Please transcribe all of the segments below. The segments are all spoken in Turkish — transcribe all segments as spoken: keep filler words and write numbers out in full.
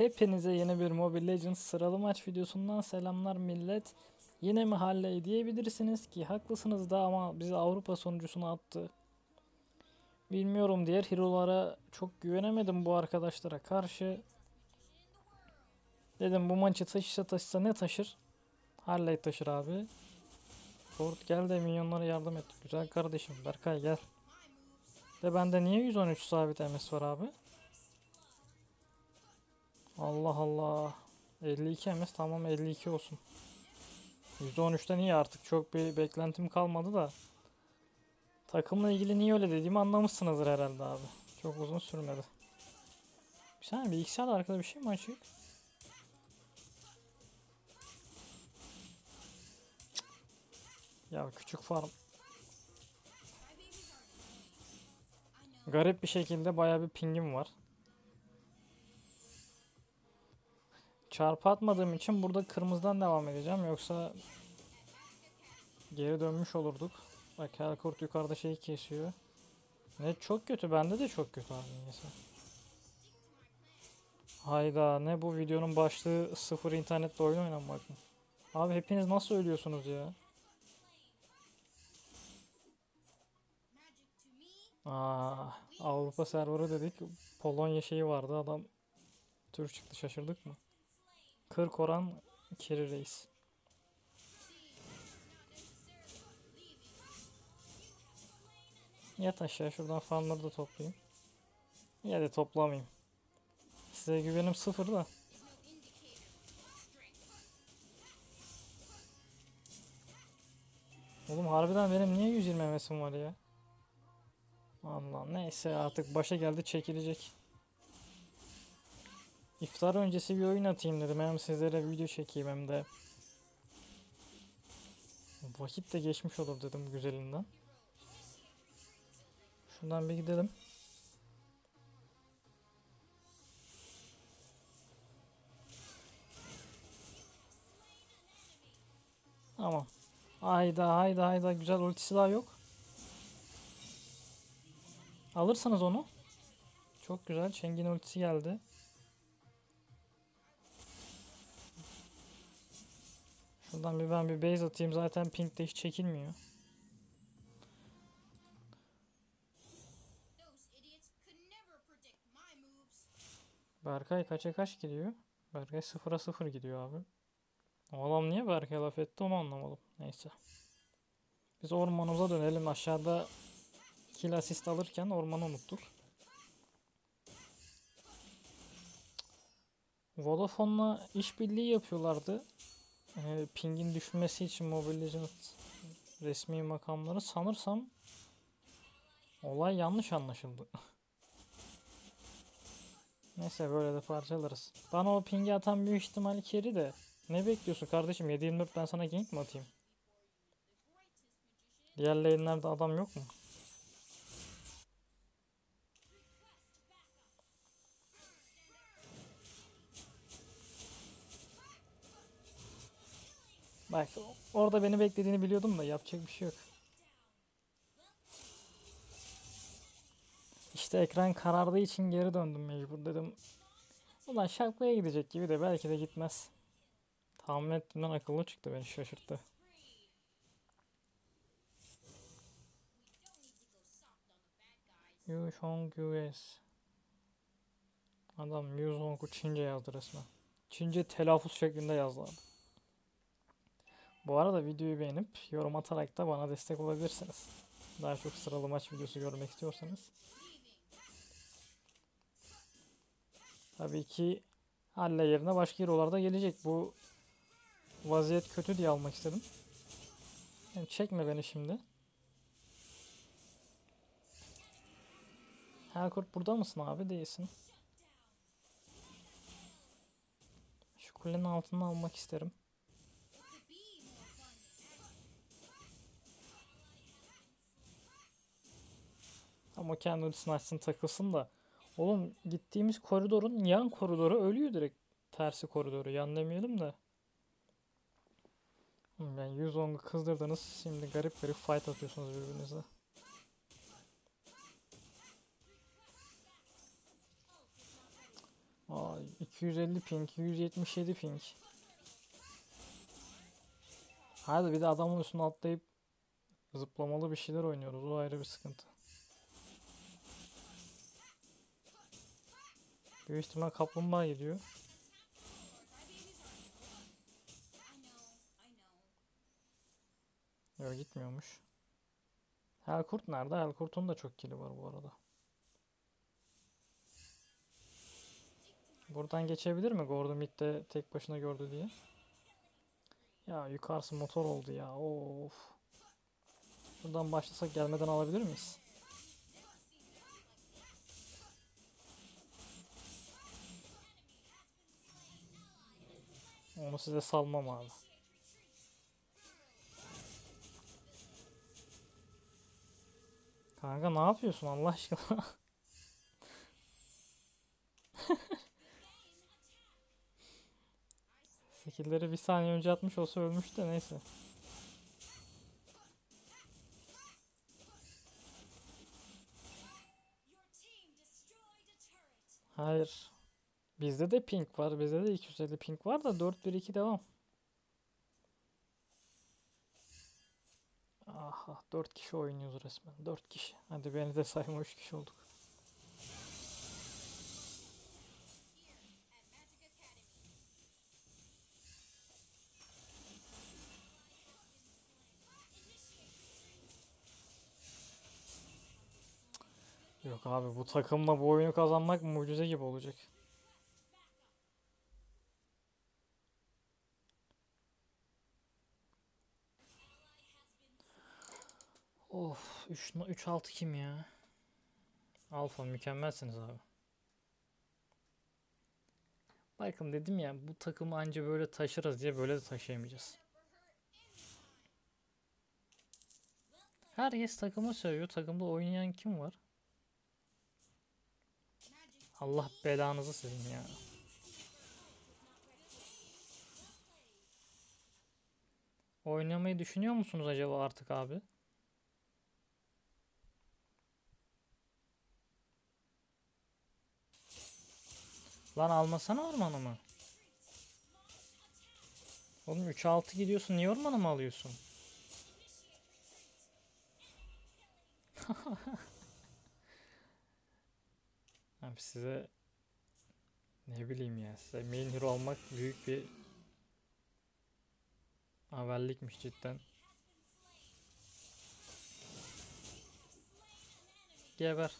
Hepinize yeni bir Mobile Legends sıralı maç videosundan selamlar millet. Yine mi Harley diyebilirsiniz ki haklısınız da, ama bizi Avrupa sonuncusuna attı. Bilmiyorum, diğer hero'lara çok güvenemedim bu arkadaşlara karşı. Dedim bu maçı taşısa taşısa ne taşır? Harley taşır abi. Ford gel de minyonlara yardım et. Güzel kardeşim Berkay gel. Ve bende niye yüz on üç sabit M S var abi? Allah Allah. elli iki M S, tamam elli iki olsun. yüz on üçten iyi, artık çok bir beklentim kalmadı da. Takımla ilgili niye öyle dediğimi anlamışsınızdır herhalde abi. Çok uzun sürmedi. Bir saniye, bilgisayarda arkada bir şey mi açık? Ya küçük farm. Garip bir şekilde bayağı bir pingim var. Çarpı atmadığım için burada kırmızıdan devam edeceğim, yoksa geri dönmüş olurduk. Bak Helcurt yukarıda şeyi kesiyor. Ne çok kötü, bende de çok kötü abi neyse. Hayda, ne bu videonun başlığı, sıfır internetle oyun oynamak mı? Abi hepiniz nasıl ölüyorsunuz ya? Aa, Avrupa serverı dedik, Polonya şeyi vardı, adam tür çıktı, şaşırdık mı? kırk oran kiri reis. Yat aşağı, şuradan fanları da toplayayım. Ya da toplamayayım. Size güvenim sıfır da. Oğlum harbiden benim niye yüz yirmi M S'im var ya? Allah, neyse artık başa geldi, çekilecek. İftar öncesi bir oyun atayım dedim, hem sizlere video çekeyim hem de vakit de geçmiş olur dedim güzelinden. Şundan bir gidelim. Tamam. Hayda hayda hayda, güzel, ultisi daha yok. Alırsanız onu. Çok güzel, Çengin ultisi geldi. Şuradan bir ben bir base atayım, zaten Pink de hiç çekilmiyor. Berkay kaça kaç gidiyor? Berkay sıfıra sıfır gidiyor abi. O adam niye Berkay'a laf etti onu anlamadım. Neyse. Biz ormanımıza dönelim, aşağıda kill asist alırken ormanı unuttuk. Vodafone'la işbirliği yapıyorlardı. E, Ping'in düşmesi için Mobile Legends resmi makamları, sanırsam olay yanlış anlaşıldı. Neyse böyle de parçalarız. Bana o Ping'i atan büyük ihtimal carry de, ne bekliyorsun kardeşim, yedi yirmi dört ben sana gank mi atayım? Diğer lane'lerde adam yok mu? Bak orada beni beklediğini biliyordum da yapacak bir şey yok. İşte ekran karardığı için geri döndüm mecbur, dedim. Ulan şapkaya gidecek gibi de belki de gitmez. Tahmin ettiğimden akıllı çıktı, beni şaşırttı. Yushongyues. Adam Yushongyu Çince yazdı resmen. Çince telaffuz şeklinde yazdı abi. Bu arada videoyu beğenip yorum atarak da bana destek olabilirsiniz. Daha çok sıralı maç videosu görmek istiyorsanız. Tabii ki Halle yerine başka hero'lar da gelecek. Bu vaziyet kötü diye almak istedim. Yani çekme beni şimdi. Helcurt burada mısın abi? Değilsin. Şu kulenin altını almak isterim. Ama kendi ultisini açsın, takılsın da. Oğlum gittiğimiz koridorun yan koridoru ölüyor direkt. Tersi koridoru, yan demeyelim de. Yani yüz onu kızdırdınız, şimdi garip garip fight atıyorsunuz birbirinize. Ay, iki yüz elli ping, yüz yetmiş yedi ping. Hadi bir de adamın üstüne atlayıp zıplamalı bir şeyler oynuyoruz. O ayrı bir sıkıntı. Büyük ihtimal kaplumbağa gidiyor. Yok, gitmiyormuş. Helcurt nerede? Helcurt'un da çok kili var bu arada. Buradan geçebilir mi? Gordon mid'de tek başına gördü diye. Ya yukarısı motor oldu ya. Of. Buradan başlasak gelmeden alabilir miyiz? Onu size salmam abi. Kanka ne yapıyorsun Allah aşkına? Skill'leri bir saniye önce atmış olsa ölmüş de neyse. Hayır. Bizde de pink var. Bizde de iki yüz elli pink var da dört bir iki devam. Aha, dört kişi oynuyoruz resmen. dört kişi. Hadi beni de sayma, üç kişi olduk. Yok abi, bu takımla bu oyunu kazanmak mucize gibi olacak. Of, üç altı kim ya? Alfa mükemmelsiniz abi. Bakın dedim ya, bu takımı anca böyle taşırız diye böyle de taşıyamayacağız. Herkes takımı seviyor. Takımda oynayan kim var? Allah belanızı sizin ya. Oynamayı düşünüyor musunuz acaba artık abi? Lan almasana ormanımı. Oğlum üç altı gidiyorsun, niye ormanımı alıyorsun? Abi size ne bileyim ya, size main hero almak büyük bir haberlikmiş cidden. Geber.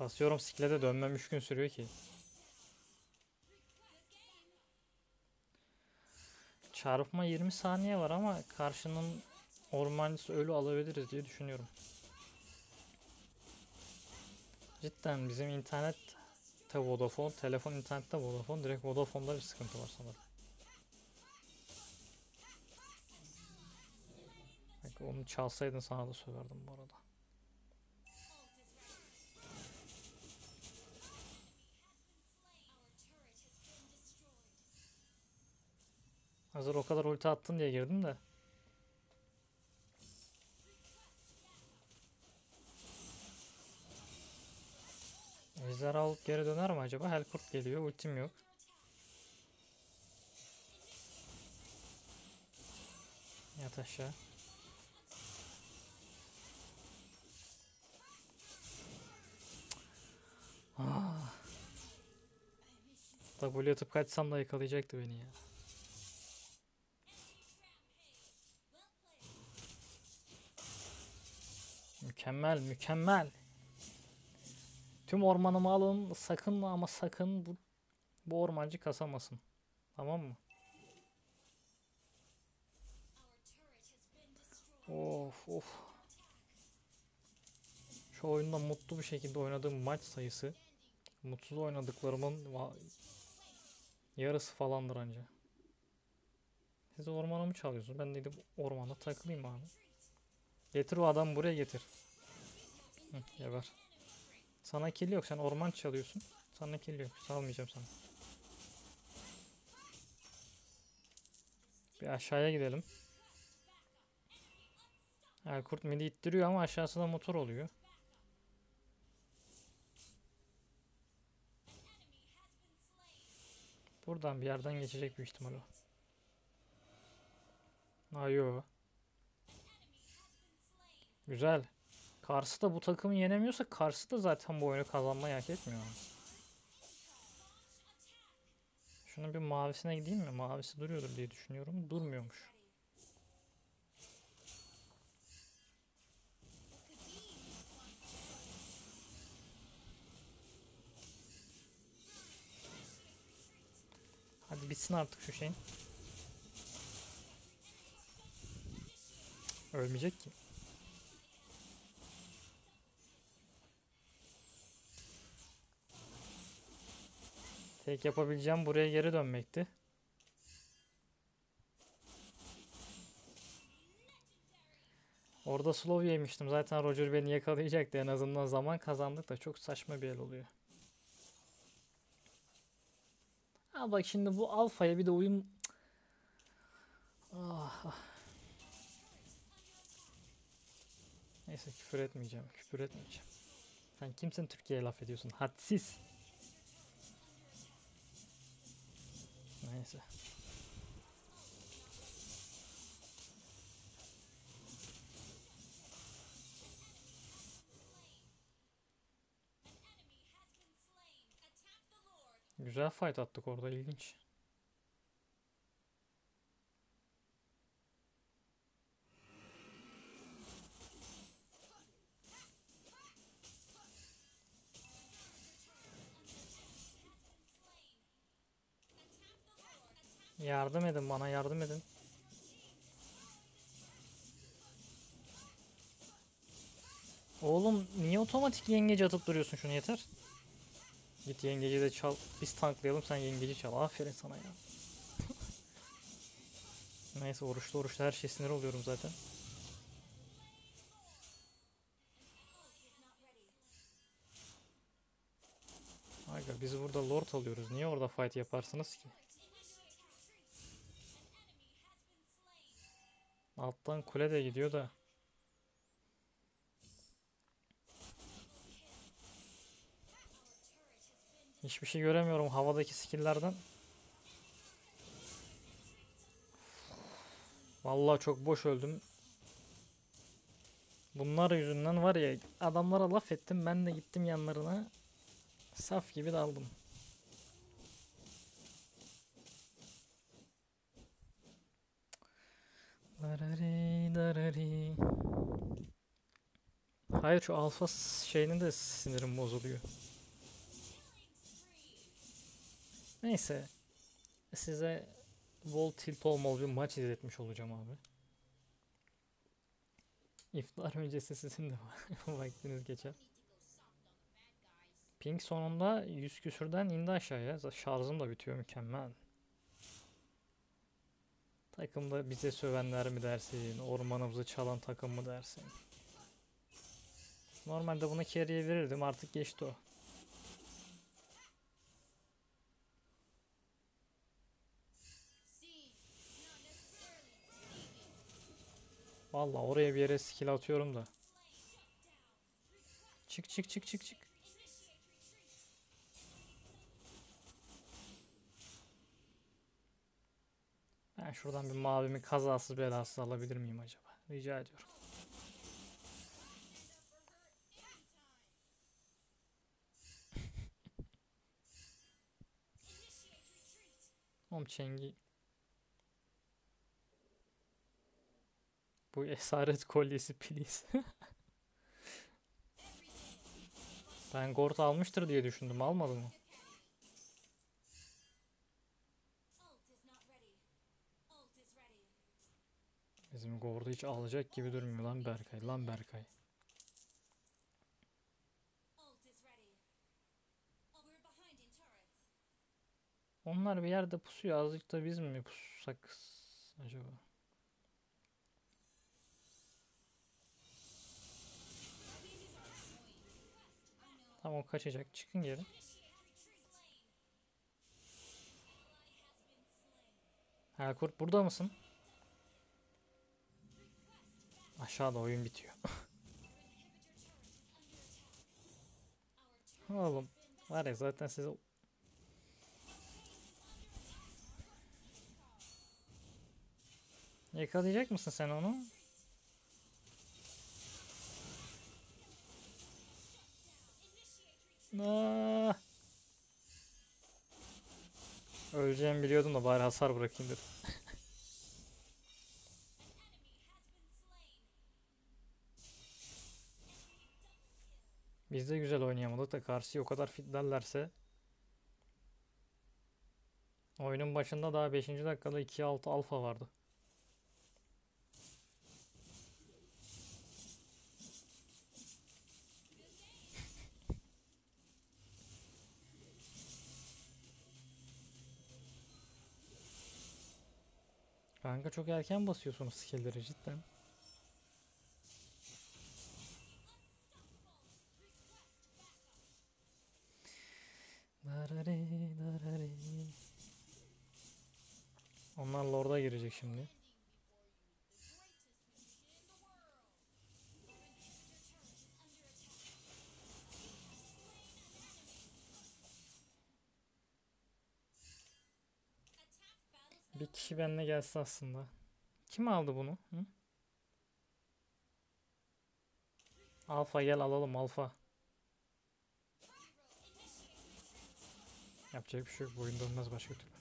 Basıyorum siklete, dönmem üç gün sürüyor ki. Çarpma yirmi saniye var ama karşının ormancısı ölü alabiliriz diye düşünüyorum. Cidden bizim internet te Vodafone, telefon internette Vodafone, direkt Vodafone'da bir sıkıntı var sanırım. Bak, onu çalsaydın sana da söverdim bu arada. Hazır o kadar ulti attın diye girdim de. Ejder alıp geri döner mi acaba? Helcurt geliyor, ultim yok. Yat aşağı. Ah. W atıp kaçsam da yakalayacaktı beni ya. Mükemmel, mükemmel. Tüm ormanımı alın. Sakın ama sakın bu, bu ormancı kasamasın. Tamam mı? Of of. Şu oyunda mutlu bir şekilde oynadığım maç sayısı, mutsuz oynadıklarımın yarısı falandır anca. Siz ormanımı çalıyorsunuz. Ben de gidip ormanda takılayım abi. Getir o adamı buraya, getir. Hı, geber. Sana kill yok, sen orman çalıyorsun. Sana kill yok. Salmayacağım sana. Bir aşağıya gidelim. Helcurt midi ittiriyor ama aşağısı da motor oluyor. Buradan bir yerden geçecek büyük ihtimal o. Ayo. Güzel. Kars'ı da bu takımı yenemiyorsa Kars'ı da zaten bu oyunu kazanmayı hak etmiyor. Şunun bir mavisine gideyim mi? Mavisi duruyordur diye düşünüyorum. Durmuyormuş. Hadi bitsin artık şu şeyin. Ölmeyecek ki. Tek yapabileceğim buraya geri dönmekti. Orada slow yemiştim. Zaten Roger beni yakalayacaktı. En azından zaman kazandık da çok saçma bir el oluyor. Ha bak şimdi bu alfaya bir de uyum... Ah. Neyse küfür etmeyeceğim. Küfür etmeyeceğim. Sen kimsin Türkiye'ye laf ediyorsun? Hadsiz. Neyse. Güzel fight attık orada, ilginç. Yardım edin bana, yardım edin. Oğlum niye otomatik yengeci atıp duruyorsun, şunu yeter. Git yengeci de çal, biz tanklayalım sen yengeci çal. Aferin sana ya. Neyse oruçlu oruçlu her şey sinir oluyorum zaten. Aga biz burada lord alıyoruz, niye orada fight yaparsınız ki? Alttan kule de gidiyor da. Hiçbir şey göremiyorum havadaki skill'lerden. Vallahi çok boş öldüm. Bunlar yüzünden var ya, adamlara laf ettim, ben de gittim yanlarına. Saf gibi daldım. Hayır şu alfa şeyinin de sinirim bozuluyor. Neyse. Size bol tilt olmalı bir maç izletmiş olacağım abi. İftar öncesi sizin de vaktiniz geçer. Pink sonunda yüz küsürden indi aşağıya. Şarjım da bitiyor, mükemmel. Takımda bize sövenler mi dersin, ormanımızı çalan takım mı dersin? Normalde bunu carry'e verirdim, artık geçti o. Vallahi oraya bir yere skill atıyorum da. Çık çık çık çık çık. Ben şuradan bir mavimi kazasız belasız alabilir miyim acaba? Rica ediyorum. Oğlum Çengin. Bu esaret kolyesi please. Ben Gordon almıştır diye düşündüm, almadı mı? Bizim Gordon hiç alacak gibi durmuyor lan Berkay, lan Berkay. Onlar bir yerde pusuyor, azıcık da biz mi pussak acaba? Tamam o kaçacak, çıkın geri. Helcurt burada mısın? Aşağıda oyun bitiyor. Oğlum var ya zaten size... Yakalayacak mısın sen onu? Aa! Öleceğimi biliyordum da bari hasar bırakayım dedim. Biz de güzel oynayamadık da karşıyı o kadar fitlerlerse. Oyunun başında daha beşinci dakikada iki altı alfa vardı. Kanka çok erken basıyorsunuz skill'leri cidden. Onlar LORD'a girecek şimdi. Bir kişi benimle gelse aslında. Kim aldı bunu? Hı? Alfa gel alalım alfa. Yapacak bir şey yok. Bu oyun dönmez başka türlü.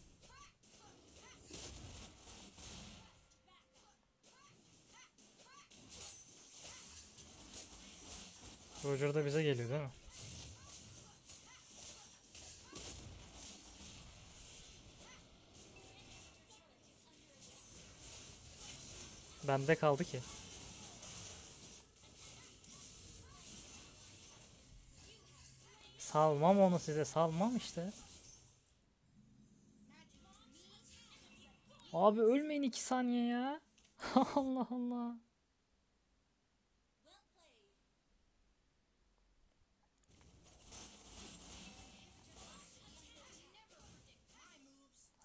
Roger da bize geliyor değil mi? Bende kaldı ki. Salmam onu size, salmam işte. Abi ölmeyin iki saniye ya. Allah Allah.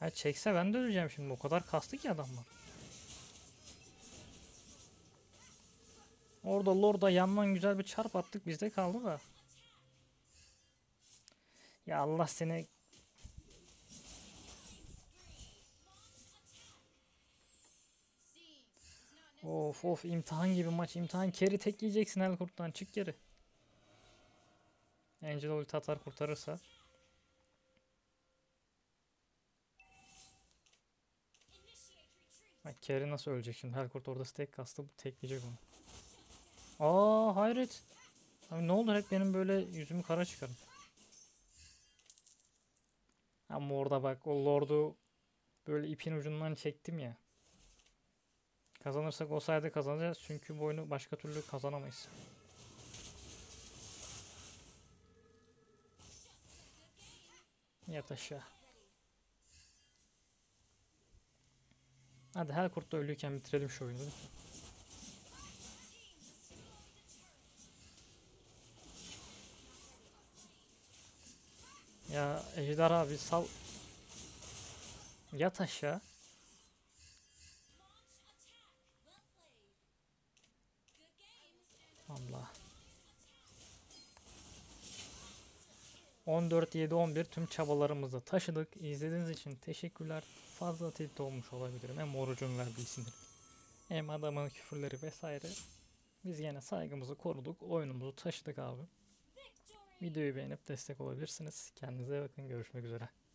Ha çekse ben de öleceğim şimdi. O kadar kastı ki adamlar. Orada LORD'a yandan güzel bir çarp attık, bizde kaldı da. Ya Allah seni. Of of, imtihan gibi maç, imtihan. Carry tek yiyeceksin Helcurt'tan, çık geri. Angel ulti atar kurtarırsa. Bak carry nasıl ölecek şimdi, Helcurt orada stack kastı, tek yiyecek onu. Aa hayret. Abi ne olur hep benim böyle yüzümü kara çıkarın. Ama orada bak o LORD'u böyle ipin ucundan çektim ya. Kazanırsak o sayede kazanacağız çünkü bu oyunu başka türlü kazanamayız. Yat aşağı. Hadi Helcurt'ta ölüyken bitirelim şu oyunu. Ya Ejder abi sal. Yat aşağı. Allah. on dört yedi on bir tüm çabalarımızı taşıdık. İzlediğiniz için teşekkürler. Fazla tilt olmuş olabilirim. Hem orucun verdiği sinir. Hem adamın küfürleri vesaire. Biz yine saygımızı koruduk. Oyunumuzu taşıdık abi. Videoyu beğenip destek olabilirsiniz. Kendinize bakın. Görüşmek üzere.